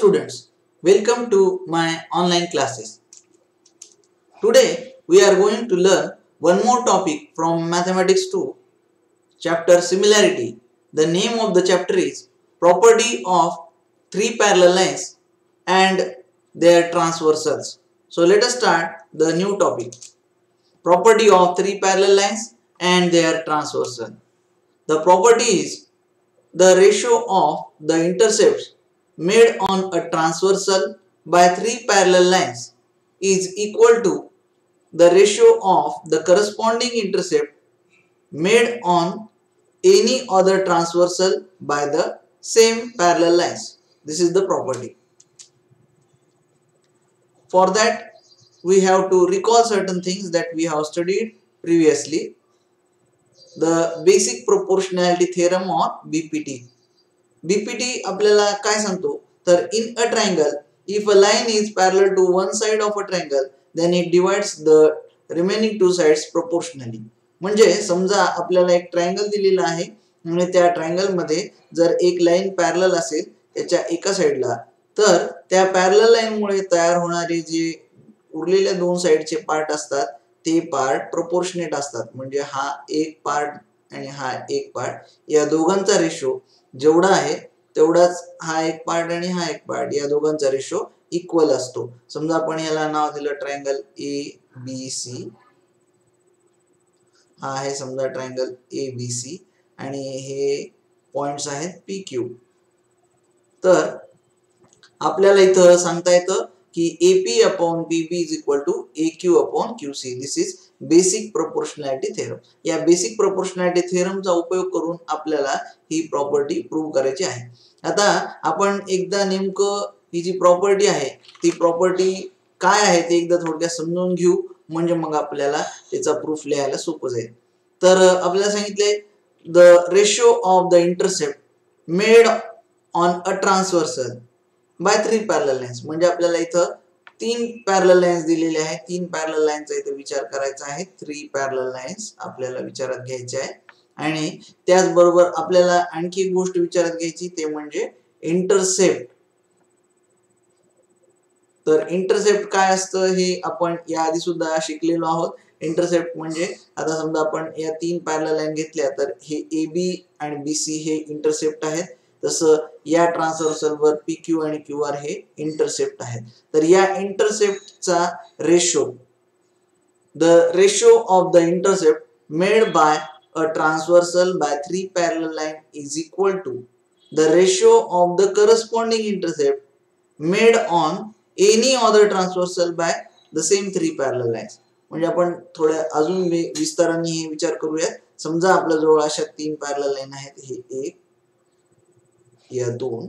students, welcome to my online classes. Today we are going to learn one more topic from Mathematics 2, chapter Similarity. The name of the chapter is Property of Three Parallel Lines and Their Transversals. So let us start the new topic, Property of Three Parallel Lines and Their Transversal. The property is the ratio of the intercepts made on a transversal by three parallel lines is equal to the ratio of the corresponding intercept made on any other transversal by the same parallel lines. This is the property. For that, we have to recall certain things that we have studied previously. The basic proportionality theorem or BPT. BPT आपल्याला काय सांगतो तर in a triangle if a line is parallel to one side of a triangle then it divides the remaining two sides proportionally. म्हणजे समजा आपल्याला एक triangle दिलेला आहे आणि त्या ट्रायंगल मध्ये जर एक लाइन पॅरलल असेल त्याच्या एका साइडला तर त्या पॅरलल लाइन मुळे तयार होणारे जे उरलेल्या दोन साइडचे पार्ट असतात ते पार्ट प्रोपोर्शनेट असतात. म्हणजे हा एक पार्ट आणि हा एक पार्ट या दोघांचा रेशो जेवढा आहे तेवढाच हा एक पार्ट आणि हा एक पार्ट या दोघांचा रेशो इक्वल असतो. समजा आपण याला नाव दिलं ट्रायंगल ABC. हा आहे समजा ट्रायंगल ABC आणि हे पॉइंट्स आहेत PQ. तर आपल्याला इथं सांगता येतं कि AP upon PB is equal to AQ upon QC. This is basic proportionality theorem. या basic proportionality theorem चा उपयोग करून आपल्याला ही प्रॉपर्टी प्रूव्ह करायची आहे. आता आपण एकदा नेमकं ही जी प्रॉपर्टी आहे ती प्रॉपर्टी काय आहे ते एकदा थोडक्यात समजून घेऊ म्हणजे मग आपल्याला त्याचा प्रूफ लिहायला सोपं जाईल. तर आपल्याला सांगितले the ratio of the intercept made on a transversal by three parallel lines. म्हणजे आपल्याला इथं तीन पॅरलल लाइन्स दिलेले आहेत. तीन पॅरलल लाइन्सचा इथं विचार करायचा आहे. थ्री पॅरलल लाइन्स आपल्याला विचारात घ्यायचे आहे आणि त्याचबरोबर आपल्याला आणखी एक गोष्ट विचारात घ्यायची ते म्हणजे इंटरसेप्ट. तर इंटरसेप्ट काय असतं हे आपण याआधी सुद्धा शिकलेलो आहोत. इंटरसेप्ट म्हणजे आता समजा आपण या तीन पॅरलल लाइन घेतल्या तर हे AB आणि BC हे इंटरसेप्ट आहेत. तसं या ट्रान्सव्हर्सलवर PQ आणि QR हे इंटरसेप्ट आहेत. तर या इंटरसेप्टचा ratio the ratio of the intercept made by a transversal by three parallel line is equal to the ratio of the corresponding intercept made on any other transversal by the same three parallel lines. म्हणजे आपण थोड्या अजून विस्ताराने हे विचार करूयात. समजा आपल्या जवळ अशा तीन पॅरलल लाइन आहेत. हे एक या दोन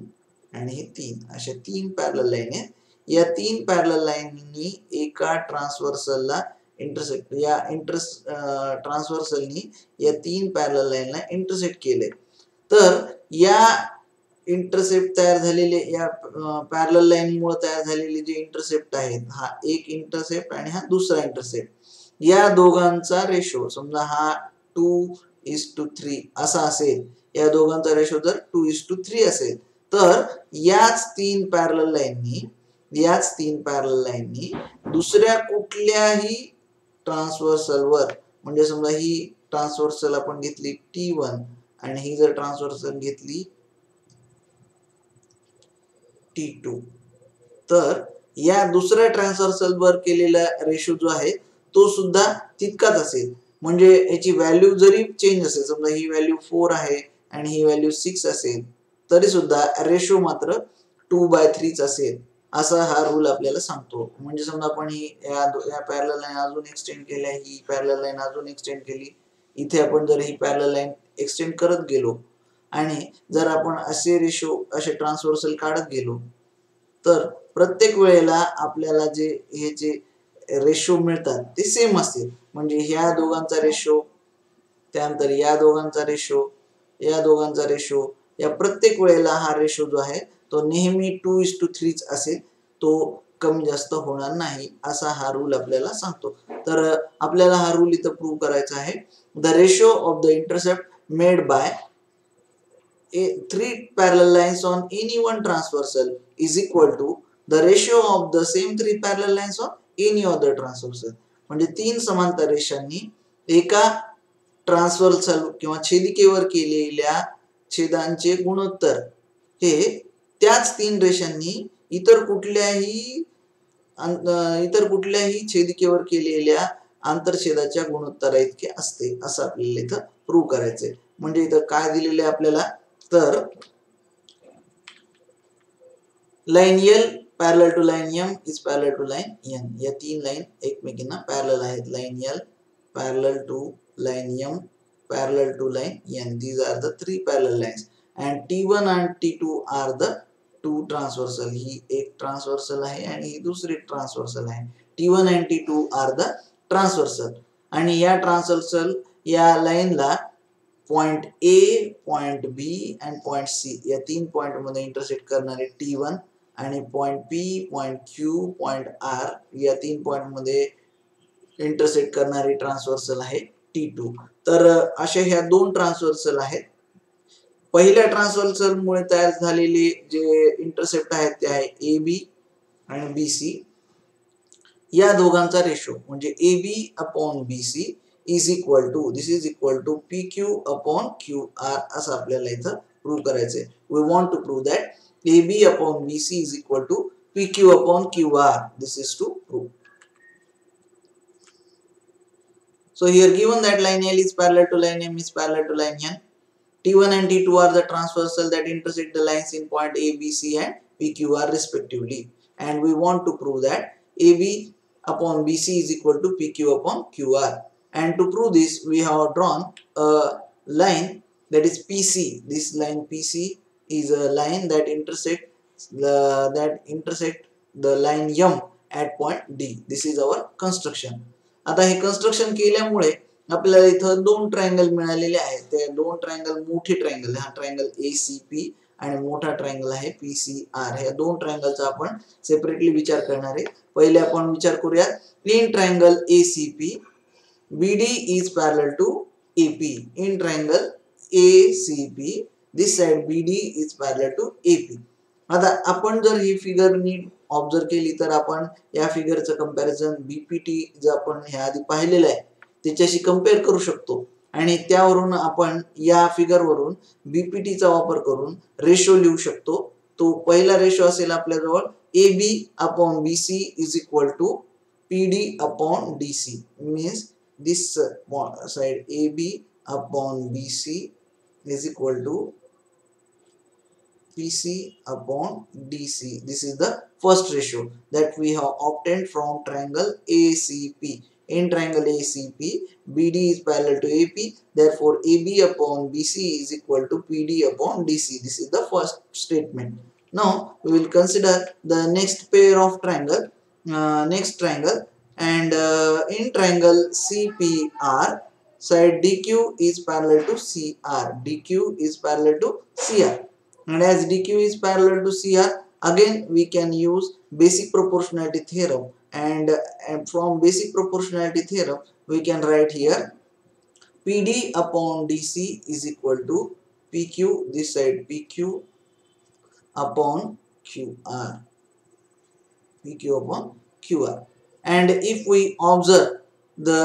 आणि हे तीन अशा तीन पॅरलल लाइन आहेत. या तीन पॅरलल लाइननी एका ट्रान्सव्हर्सलला इंटरसेक्ट या ट्रान्सव्हर्सलनी या तीन पॅरलल लाइनला इंटरसेक्ट केले. तर या इंटरसेप्ट तयार झालेले या पॅरलल लाइन मुळे तयार झालेले जे इंटरसेप्ट आहेत हा एक इंटरसेप्ट आणि हा दुसरा इंटरसेप्ट या दोघांचा रेशो समजा हा 2:3 असा असेल. या दोघांचा रेशो जर 2:3 असेल तर याच तीन पॅरलल लाइननी दुसऱ्या कुठल्याही ट्रान्सव्हर्सलवर म्हणजे समजा ही ट्रान्सव्हर्सल आपण घेतली T1 आणि ही जर ट्रान्सव्हर्सल घेतली T2 तर या दुसऱ्या ट्रान्सव्हर्सलवर केलेला रेशो जो आहे तो सुद्धा तितकाच असेल. म्हणजे याची व्हॅल्यू जरी चेंज असेल समजा ही व्हॅल्यू 4 आहे आणि ही व्हॅल्यू 6 असेल तरी सुद्धा रेशो मात्र 2:3 असेल असा हा रूल आपल्याला सांगतो. म्हणजे समजा आपण ही या पॅरलल लाइन अजून एक्सटेंड केल्या ही पॅरलल लाइन अजून एक्सटेंड केली इथे आपण जर ही पॅरलल लाइन एक्सटेंड करत गेलो आणि जर आपण असे रेशो असे ट्रान्सव्हर्सल काढत गेलो तर प्रत्येक वेळेला आपल्याला जे हे जे रेशो मिळतात ते सेम असतील. म्हणजे ह्या दोघांचा रेशो त्यानंतर या दोघांचा रेशो या दोघांचा रेशो या प्रत्येक वेळेला हा रेशो जो आहे तो नेहमी 2:3 असेल. तो कमी जास्त होणार नाही असा हा रूल आपल्याला सांगतो. तर आपल्याला हा रूल इथं प्रूव्ह करायचा आहे. The ratio of the intercept made by three parallel lines on any one transversal is equal to the ratio of the same three parallel lines on any other transversal. म्हणजे तीन समांतर रेषांनी एका transversal किंवा छेदिकेवर केलेल्या छेदांचे गुणोत्तर हे त्याच तीन रेषांनी इतर कुठल्याही छेदिकेवर केलेल्या आंतरछेदाच्या गुणोत्तरा इतके असते असं आपल्याला इथं प्रूव्ह करायचं आहे. म्हणजे इथं काय दिलेलं आहे आपल्याला, तर line L parallel to line M is parallel to line N. या तीन लाइन एकमेकींना parallel आहेत. line L parallel to line M parallel to line N. These are the three parallel lines and T1 and T2 are the two transversal. ही एक transversal आहे आणि ही दूसरी transversal आहे. T1 and T2 are the transversal आणि या transversal या line ला point A, point B and point C या तीन पॉइंट मध्ये इंटरसेक्ट करणारे T1 आणि point P, point Q, point R या तीन पॉइंट मध्ये इंटरसेक्ट करणारी ट्रान्सव्हर्सल आहे T2. तर अशा ह्या दोन ट्रान्सव्हर्सल आहेत. पहिल्या ट्रान्सव्हर्सल मुळे तयार झालेले जे इंटरसेप्ट आहेत ते आहे AB आणि BC. या दोघांचा रेशो म्हणजे AB/BC is equal to, this is equal to PQ/QR असं आपल्याला इथं प्रूव्ह करायचंय. We want to prove that AB/BC is equal to PQ/QR. This is to prove. So here given that line L is parallel to line M is parallel to line N. T1 and T2 are the transversal that intersect the lines in point A, B, C and PQR respectively. And we want to prove that AB/BC is equal to PQ/QR. And to prove this we have drawn a line that is PC. This line PC is a line that intersect the line M at point D. This is our construction. आता हे construction केल्यामुळे आपल्याला इथं दोन triangle मिळालेले आहेत. ते दोन triangle, मोठे ट्रायंगल हा ट्रायंगल ACP आणि मोठा ट्रायंगल आहे PCR. हे दोन ट्रायंगलचा आपण सेपरेटली विचार करणार आहे. पहिले आपण विचार करूया in triangle ACP BD is parallel to AP. In triangle ACP this side BD is parallel to AP. आता आपण जर ही फिगर नीट ऑब्जर्व केली तर आपण या फिगरचं कंपॅरिझन BPT जे आपण ह्या आधी पाहिलेलं आहे त्याच्याशी कंपेअर करू शकतो आणि त्यावरून आपण या फिगरवरून BPT चा वापर करून रेशो लिहू शकतो. तो पहिला रेशो असेल आपल्याजवळ AB/BC is equal to PD/DC means this side AB/BC is equal to PC/DC. This is the first ratio that we have obtained from triangle ACP. In triangle ACP, BD is parallel to AP. Therefore, AB/BC is equal to PD/DC. This is the first statement. Now, we will consider the next pair of triangle, and in triangle CPR, side DQ is parallel to CR. DQ is parallel to CR. And as DQ is parallel to CR, again we can use basic proportionality theorem, and from basic proportionality theorem we can write here PD/DC is equal to PQ, this side PQ/QR. PQ/QR. And if we observe the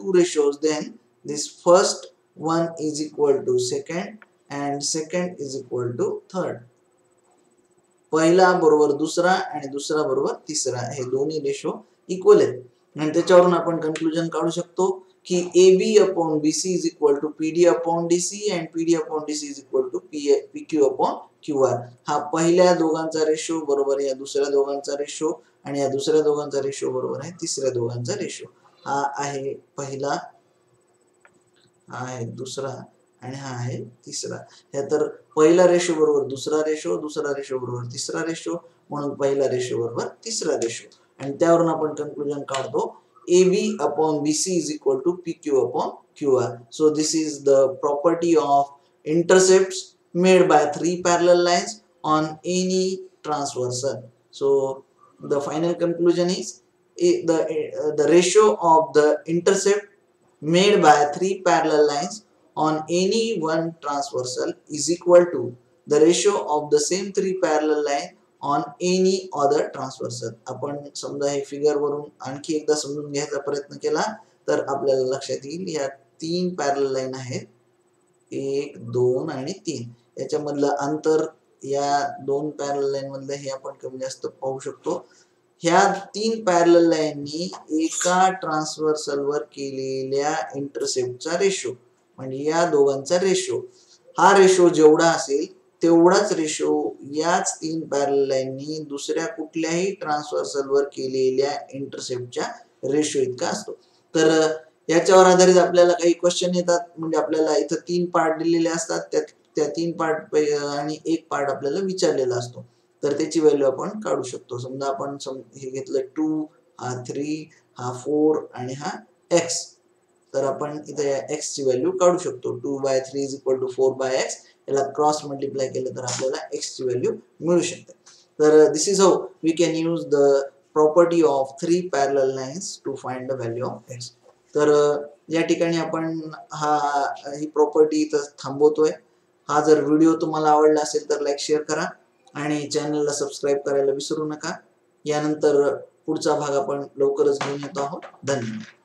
two ratios, then this first one is equal to second and second is equal to third. पहिला बरोबर दुसरा आणि दुसरा बरोबर तिसरा हे दोन्ही ratio equal आहेत आणि त्याच्यावरून आपण कंक्लूजन काढू शकतो की AB/BC is equal to PD/DC and PD/DC is equal to PQ/QR. हा पहिल्या दोघांचा रेशो बरोबर या दुसऱ्या दोघांचा रेशो आणि या दुसऱ्या दोघांचा रेशो बरोबर आहे तिसऱ्या दोघांचा रेशो. हा आहे पहिला, हा आहे दुसरा आणि हा आहे तिसरा. हे तर पहिला रेशो बरोबर दुसरा रेशो, दुसरा रेशो बरोबर तिसरा रेशो, म्हणून पहिला रेशो बरोबर तिसरा रेशो. आणि त्यावरून आपण कन्क्लूजन काढतो AB/BC is equal to PQ/QR. So this is the property of intercepts made by three parallel lines on any transversal. So the final conclusion is the ratio of the intercept made by three parallel lines on any one transversal is equal to the ratio of the same three parallel line on any other transversal. अपन समझा हे figure वरून आणखी एकदा समजून घ्यायचा प्रयत्न केला तर आपल्याला लक्षात येईल या तीन parallel line आहेत 1, 2 आणि 3. याच्यामधलं अंतर या दोन parallel line मधलं हे आपण कमी जास्त पाहू शकतो. ह्या तीन parallel line नी एका transversal वर केलेल्या intercept चा ratio म्हणजे या दोघांचा ratio, हा ratio जेवढा असेल तेवढाच रेशो याच तीन पॅरलल लाईननी दुसऱ्या कुठल्याही ट्रान्सव्हर्सल वर केलेल्या इंटरसेप्टच्या रेशो इतका असतो. तर याच्यावर आधारित आपल्याला काही क्वेश्चन येतात, म्हणजे आपल्याला इथे तीन पार्ट दिलेले असतात, त्या तीन पार्ट आणि एक पार्ट आपल्याला विचारलेला असतो. तर त्याची व्हॅल्यू आपण काढू शकतो. समजा आपण हे घेतलं 2, हा 3, हा 4 आणि हा x. तर आपण इथे x ची व्हॅल्यू काढू शकतो. 2/3 = 4/x. याला क्रॉस मल्टीप्लाय केलं तर आपल्याला x ची व्हॅल्यू मिळू शकते. तर this is how we can use the property of three parallel lines to find the value of x. तर या ठिकाणी आपण ही प्रॉपर्टी इथं थांबवतोय. हा जर व्हिडिओ तुम्हाला आवडला असेल तर लाईक शेअर करा आणि चॅनलला सबस्क्राईब करायला विसरू नका. यानंतर पुढचा भाग आपण लवकरच घेऊन येतो आहोत. धन्यवाद.